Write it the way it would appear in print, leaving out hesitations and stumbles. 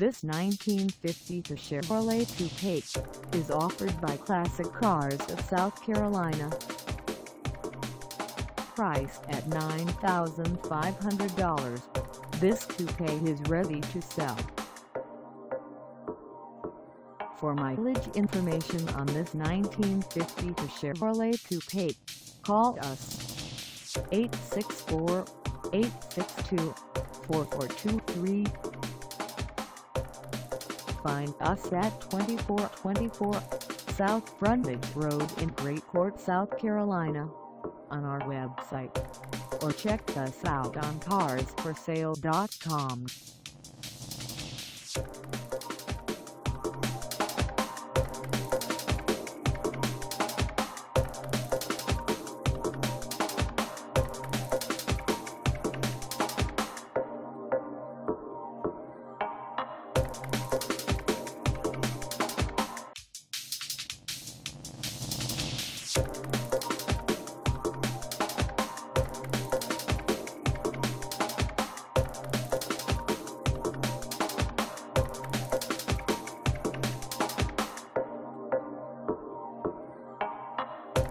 This 1952 Chevrolet Coupe is offered by Classic Cars of South Carolina. Priced at $9,500, this Coupe is ready to sell. For mileage information on this 1952 Chevrolet Coupe, call us 864-862-4423. Find us at 2424 South Brundage Road in Great Court, South Carolina, on our website, or check us out on carsforsale.com.